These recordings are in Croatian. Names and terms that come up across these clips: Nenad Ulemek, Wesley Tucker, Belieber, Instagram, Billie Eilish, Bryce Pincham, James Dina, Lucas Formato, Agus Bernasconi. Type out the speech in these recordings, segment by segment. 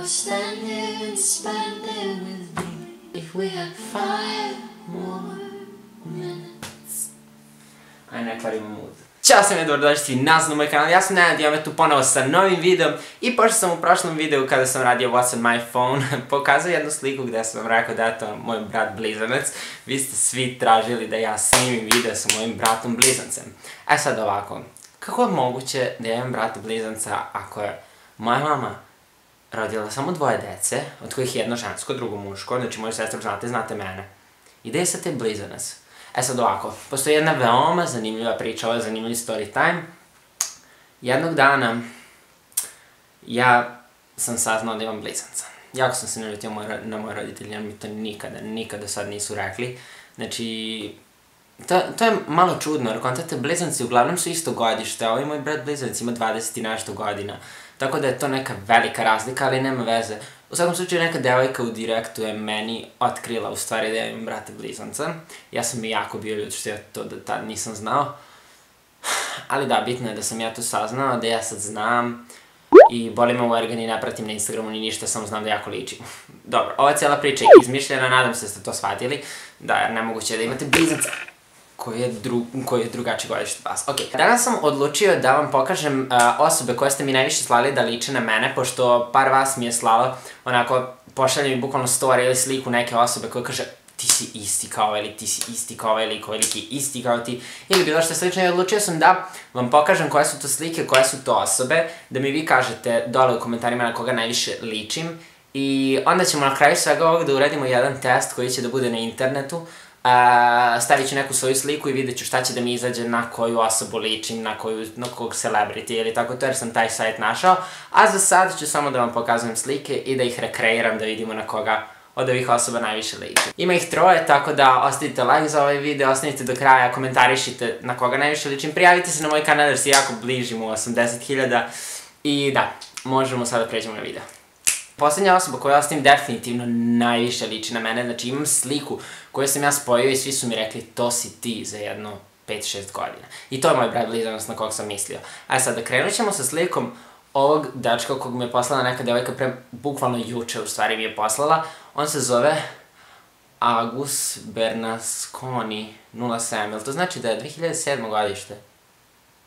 was standing and spending with me. If we had 5 more minutes. Aj, ne kvarimo mood. Ćao sam, Eduard, dođete vi nazad na moj kanal. Ja sam Nenad, ja me tu ponovo sa novim videom. I pošto sam u prošlom videu kada sam radio What's on my phone pokazao jednu sliku gdje sam vam rekao da je to moj brat blizanac. Vi ste svi tražili da ja snimim video sa mojim bratom blizancem. E sad ovako, kako je moguće da ja imam brata blizanca ako je moja mama rodila samo 2 dece, od kojih jedno žensko, drugo muško, znači moju sestru znate mene. I da je sad te blizanac? E sad ovako, postoji jedna veoma zanimljiva priča, ovo je zanimljiv story time. Jednog dana ja sam saznao da imam blizanca. Jako sam se naljutio na moje roditelje, jer mi to nikada sad nisu rekli. Znači, to je malo čudno, jer kontakte blizanci uglavnom su isto godište, ovaj moj brat blizanac ima 20 i nešto godina. Tako da je to neka velika razlika, ali nema veze. U svakom slučaju neka devojka u direktu je meni otkrila u stvari da ja imam brata blizanca. Ja sam i jako bio ljut što ja to do tad nisam znao. Ali da, bitno je da sam ja to saznao, da ja sad znam. I boli me u organ i ne pratim na Instagramu ni ništa, samo znam da jako ličim. Dobro, ova cijela priča je izmišljena, nadam se da ste to shvatili. Da, jer nemoguće je da imate blizanca koji je drugačiji godište od vas. Ok, danas sam odlučio da vam pokažem osobe koje ste mi najviše slali da liče na mene, pošto par vas mi je slalo, onako, pošalje mi bukvalno story ili sliku neke osobe koja kaže ti si isti kao ovaj lik, ti si isti kao ovaj lik, ovaj lik je isti kao ti, ili bilo što slično, i odlučio sam da vam pokažem koje su to slike, koje su to osobe, da mi vi kažete dole u komentarima na koga najviše ličim, i onda ćemo na kraju svega ovog da uradimo jedan test koji će da bude na internetu. Stavit ću neku svoju sliku i vidjet ću šta će da mi izađe na koju osobu ličim, na kog celebrity ili tako to, jer sam taj sajt našao. A za sad ću samo da vam pokazujem slike i da ih rekreiram da vidimo na koga od ovih osoba najviše ličim. Ima ih 3, tako da ostavite like za ovaj video, ostanite do kraja, komentarišite na koga najviše ličim, prijavite se na moj kanal jer se jako bližimo u 80.000 i da, možemo sada pređemo na video. Posljednja osoba koja ostavim definitivno najviše liči na mene, znači imam sliku koju sam ja spojio i svi su mi rekli to si ti za jedno 5-6 godina. I to je moj brat blizanac na kog sam mislio. A sad da krenut ćemo sa slikom ovog dečka kog mi je poslala neka devojka pre bukvalno juče u stvari mi je poslala. On se zove Agus Bernasconi 07, jel to znači da je 2007. godište?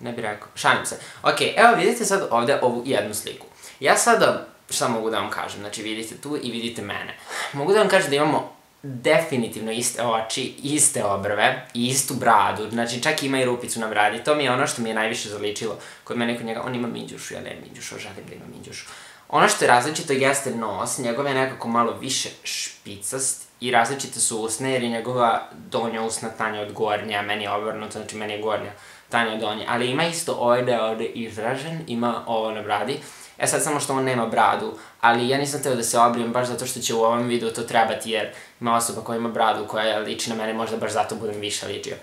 Ne bih rekao, šalim se. Ok, evo vidite sad ovdje ovu jednu sliku. Ja sada... Šta mogu da vam kažem? Znači vidite tu i vidite mene. Mogu da vam kažem da imamo definitivno iste oči, iste obrve i istu bradu. Znači čak ima i rupicu na bradi. To mi je ono što mi je najviše zaličilo kod mene i kod njega. On ima minđušu, ja nemam minđušu, želim da imam minđušu. Ono što je različito jeste nos, njegov je nekako malo više špicast i različite su usne jer je njegova donja usna tanja od gornje, a meni je obrnuto, znači meni je gornja tanja od donje. Ali ima isto ovaj da je ovdje izražen, ima ovo na bradi. E sad samo što on nema bradu, ali ja nisam hteo da se obrijem baš zato što će u ovom videu to trebati jer ima osoba koja ima bradu koja liči na mene, možda baš zato budem više ličio.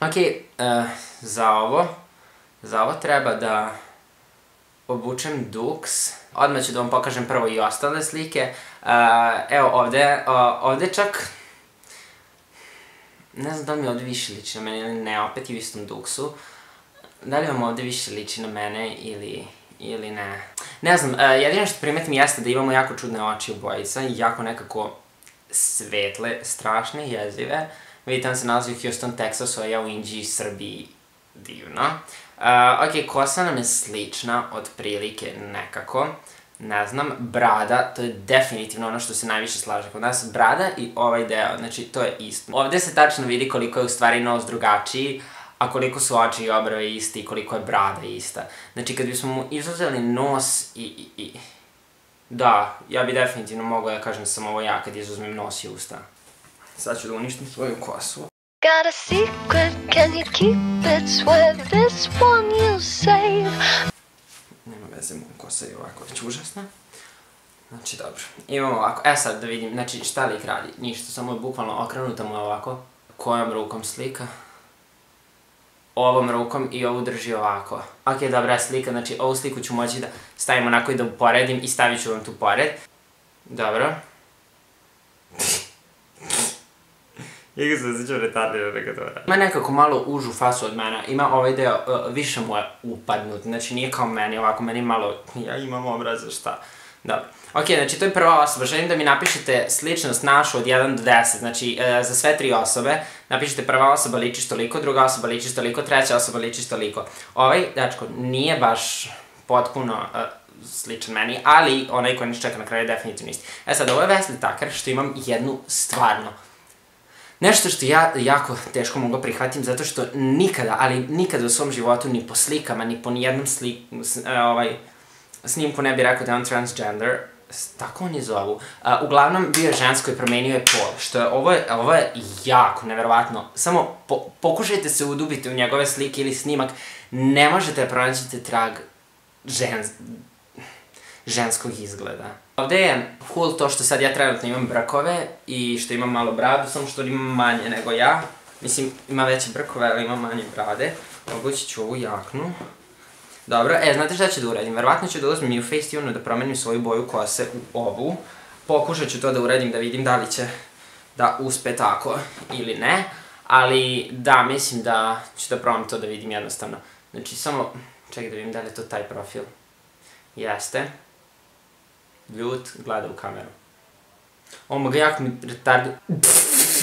Ok, za ovo treba da obučem duks. Odmah ću da vam pokažem prvo i ostale slike. Evo ovdje čak, ne znam da li mi ovdje više liči na mene ili ne, opet i u istom duksu. Da li vam ovdje više liči na mene ili ne. Ne znam, jedino što primetim jeste da imamo jako čudne oči obojica, jako nekako svetle, strašne, jezive. Vidite, on se nalazi u Houston, Texasu, a ja u Indiji, Srbiji, divno. Ok, kosa nam je slična, otprilike nekako, ne znam, brada, to je definitivno ono što se najviše slaže kod nas, brada i ovaj deo, znači to je isto. Ovdje se tačno vidi koliko je u stvari nos drugačiji, a koliko su oči i obrve isti i koliko je brada ista. Znači kad bismo mu izuzeli nos i... Da, ja bi definitivno mogao da kažem samo ovo ja kad izuzmem nos i usta. Sad ću da uništim svoju kosu. Got a secret, can you keep it, swear this one you save. Nema veze, moja kosa je ovako već užasna. Znači dobro, imamo ovako, e sad da vidim, znači šta lik radi, ništa, samo je bukvalno okrenuta mu je ovako. Kojom rukom slika? Ovom rukom i ovu drži ovako. Ok, dobra slika, znači ovu sliku ću moći da stavim onako i da uporedim i stavit ću vam tu pored. Dobro. Iako se osjećam retardirano nego to radim. Ima nekako malo užu fasu od mene, ima ovaj deo, više mu je upadnut, znači nije kao meni ovako, meni malo, ja imam obraz za šta. Dobro. Ok, znači to je prva osoba. Želim da mi napišete sličnost našu od 1 do 10. Znači, za sve tri osobe napišete prva osoba ličiš toliko, druga osoba ličiš toliko, treća osoba ličiš toliko. Ovaj, dačko, nije baš potpuno sličan meni, ali onaj koji nas čeka na kraju je definitivno isti. E sad, ovo je Wesley Tucker, što imam jednu stvarno. Nešto što ja jako teško mogu prihvatim, zato što nikada, ali nikada u svom životu, ni po slikama, ni po nijednom snimku ne bi rekao da je on transgender, tako oni zovu. Uglavnom, bio je žensko i promenio je pol, što je, ovo je jako neverovatno. Samo pokušajte se udubiti u njegove slike ili snimak, ne možete pronaći trag ženskog izgleda. Ovde je cool to što sad ja trenutno imam brkove i što imam malo bradu, samo što imam manje nego ja. Mislim, ima veće brkove, ali ima manje brade. Obući ću ovu jaknu. Dobro, e, znate šta ću da uradim? Verovatno ću da uzmem i u Facetune-u da promenim svoju boju kose u ovu. Pokušat ću to da uradim, da vidim da li će da uspe tako ili ne. Ali, da, mislim da ću da probam to da vidim jednostavno. Znači, samo čekaj da vidim da li je to taj profil. Jeste. Ljut, gleda u kameru. Omaga, jako mi retardio...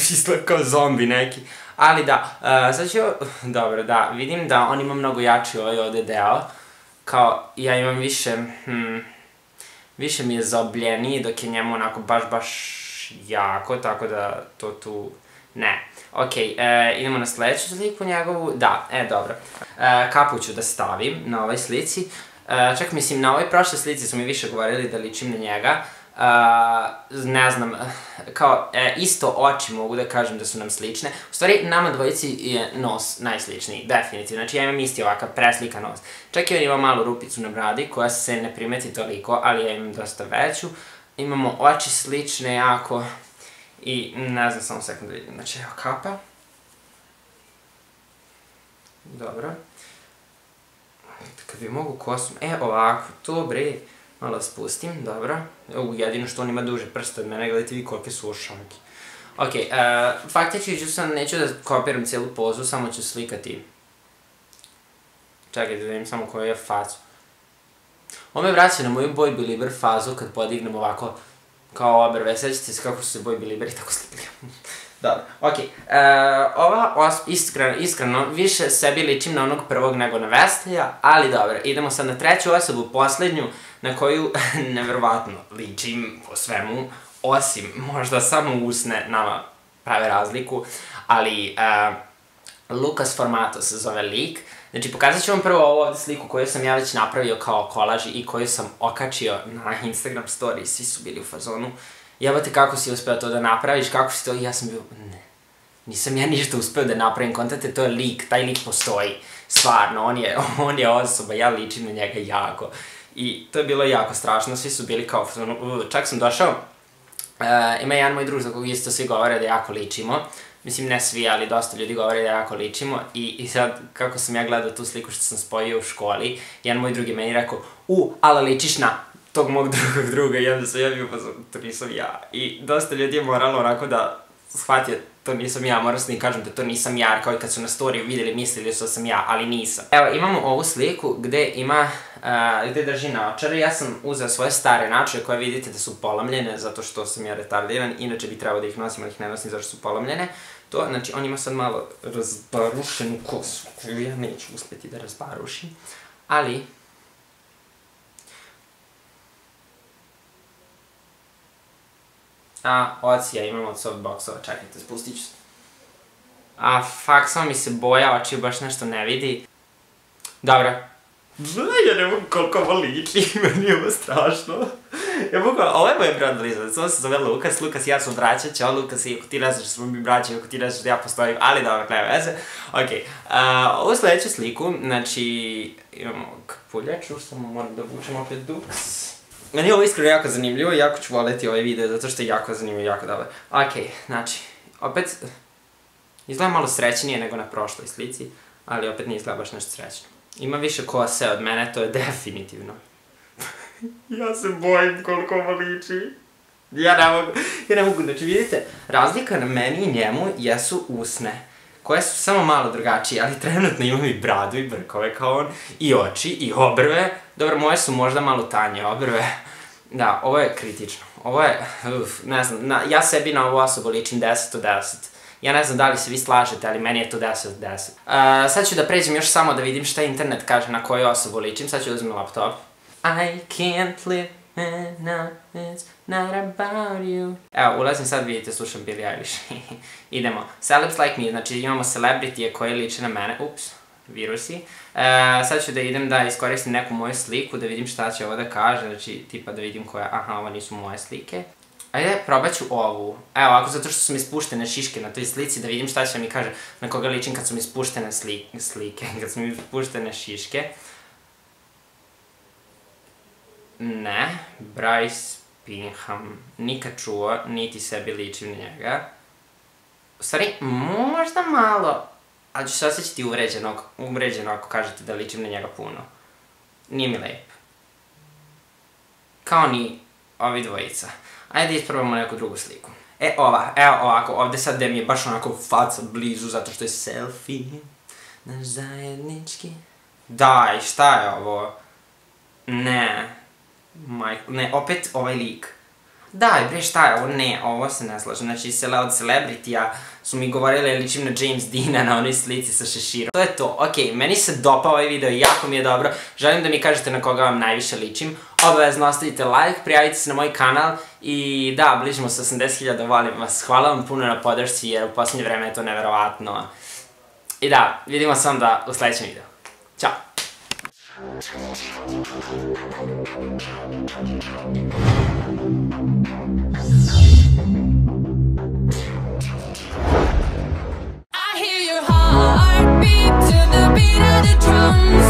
Izgleda kao zombi neki. Ali da, sad ću... Dobro, da, vidim da on ima mnogo jači ovaj ovde deo. Kao, ja imam više... Više mi je zaobljeniji, dok je njemu onako baš jako, tako da to tu... Ne. Okej, idemo na sledeću sliku njegovu. Da, e, dobro. Kapu ću da stavim na ovoj slici. Čak, mislim, na ovoj prošle slici su mi više govorili da ličim na njega. Ne znam, kao, isto oči mogu da kažem da su nam slične. U stvari, nama dvojici je nos najsličniji, definitivno. Znači, ja imam isti ovakav preslika nos. Čak i on ima malu rupicu na bradi, koja se ne primeti toliko, ali ja imam dosta veću. Imamo oči slične jako... I, ne znam, samo sekund da vidim. Znači, evo kapa. Dobro. Kad bi mogu kosom, e ovako, to bre, malo spustim, dobro. Jedino što on ima duže prste od mene, gledajte vi kolike su ošanke. Ok, faktički ću sam, neću da kopiram celu pozu, samo ću slikati. Čekajte da vidim samo koju je facu. On me vraća na moju Boy Belieber fazu kad podignem ovako, kao obrve, sećate se kako su se Boy Belieberi tako slikali. Dobro, okej, ova, iskreno, više sebi ličim na onog prvog nego na Wesleya, ali dobro, idemo sad na treću osobu, poslednju, na koju, nevjerovatno, ličim po svemu, osim, možda samo usne nama prave razliku, ali, Lucas Formato se zove lik. Znači, pokazat ću vam prvo ovu ovde sliku koju sam ja već napravio kao kolaž i koju sam okačio na Instagram story, svi su bili u fazonu. Jebate, kako si uspeo to da napraviš, kako si to... Ja sam bio... Ne. Nisam ja ništa uspeo da napravim, kontate, to je lik, taj lik postoji. Stvarno, on je osoba, ja ličim na njega jako. I to je bilo jako strašno, svi su bili kao... Čak sam došao... Ima jedan moj drug za kog isto svi govore da jako ličimo. Mislim, ne svi, ali dosta ljudi govore da jako ličimo. I sad, kako sam ja gledao tu sliku što sam spojio u školi, jedan moj drug je meni rekao, ala ličiš na... tog mog drugog druga i onda sam ja bio, pa to nisam ja. I dosta ljudi je moralo onako da shvatio, to nisam ja, morao sam im kažem da to nisam ja, kao i kad su na storiju videli, mislili što sam ja, ali nisam. Evo, imamo ovu sliku gde ima, gde drži naočare, ja sam uzeo svoje stare naočare koje vidite da su polomljene, zato što sam ja retardiran, inače bi trebao da ih nosim, ali ih ne nosim zato što su polomljene. To, znači, on ima sad malo razbarušenu kosu, koju ja neću uspeti da razbarušim, ali... A, oci ja imam od softboxova, čekajte, spustit ću se. A, fak, samo mi se boja, oči baš nešto ne vidi. Dobro. Ja ne mogu koliko ovo liči, meni je ovo strašno. Ja mogu, ovo je moje brod blizanac, ovo se zove Lukas, Lukas i ja su braća, ćao Lukas i ako ti ne znaš da smo mi braća i ako ti ne znaš da ja postojim, ali dobro, nema veze. Okej, ovu sledeću sliku, znači, imamo kapuljaču, samo moram da vučem opet duks. Meni je ovo iskreno jako zanimljivo i jako ću voleti ovaj video, zato što je jako zanimljivo i jako dobro. Okej, znači, opet... Izgleda malo srećenije nego na prošloj slici, ali opet ne izgleda baš nešto srećno. Ima više kose od mene, to je definitivno. Ja se bojim koliko ovo liči. Ja ne mogu, znači vidite, razlika na meni i njemu jesu usne. Koje su samo malo drugačije, ali trenutno imam i bradu i brkove kao on, i oči, i obrve. Dobro, moje su možda malo tanje obrve, Da, ovo je kritično. Ovo je, ne znam, ja sebi na ovu osobu ličim 10 od 10. Ja ne znam da li se vi slažete, ali meni je to 10 od 10. Sad ću da pređem još samo da vidim šta internet kaže na koju osobu ličim. Sad ću da uzmem laptop. I can't live and now it's not about you. Evo, ulazim sad, vidite, slušam Billie Eilish. Idemo. Celebs like me, znači imamo celebrityje koje liče na mene. Ups, virusi. Sad ću da idem da iskoristim neku moju sliku, da vidim šta će ovo da kaže, znači tipa da vidim koja, aha, ovo nisu moje slike. Ajde, probat ću ovu. Evo, ako zato što su mi spuštene šiške na toj slici, da vidim šta će mi kaže na koga ličim kad su mi spuštene slike, kad su mi spuštene šiške. Ne, Bryce Pincham, nikad čuo, niti sebi ličim njega. U stvari, možda malo, ali ću se osjećati uvređeno ako kažete da ličim na njega puno. Nije mi lep. Kao ni ovi dvojica. Ajde isprobamo neku drugu sliku. E, ova, evo ovako, ovde sad gde mi je baš onako faca blizu zato što je selfie. Naš zajednički. Daj, šta je ovo? Ne. Ne, opet ovaj lik. Daj, bre, šta je ovo? Ne, ovo se ne slaže. Znači, od celebrity-a su mi govorile ličim na James Dina na onoj slici sa šeširom. To je to. Okej, meni se dopao ovaj video, jako mi je dobro. Želim da mi kažete na koga vam najviše ličim. Obavezno ostavite like, prijavite se na moj kanal i da, bližimo se 80.000, volim vas. Hvala vam puno na podršci jer u posljednje vreme je to neverovatno. I da, vidimo se onda u sledećem videu. Ćao! I hear your heartbeat to the beat of the drums.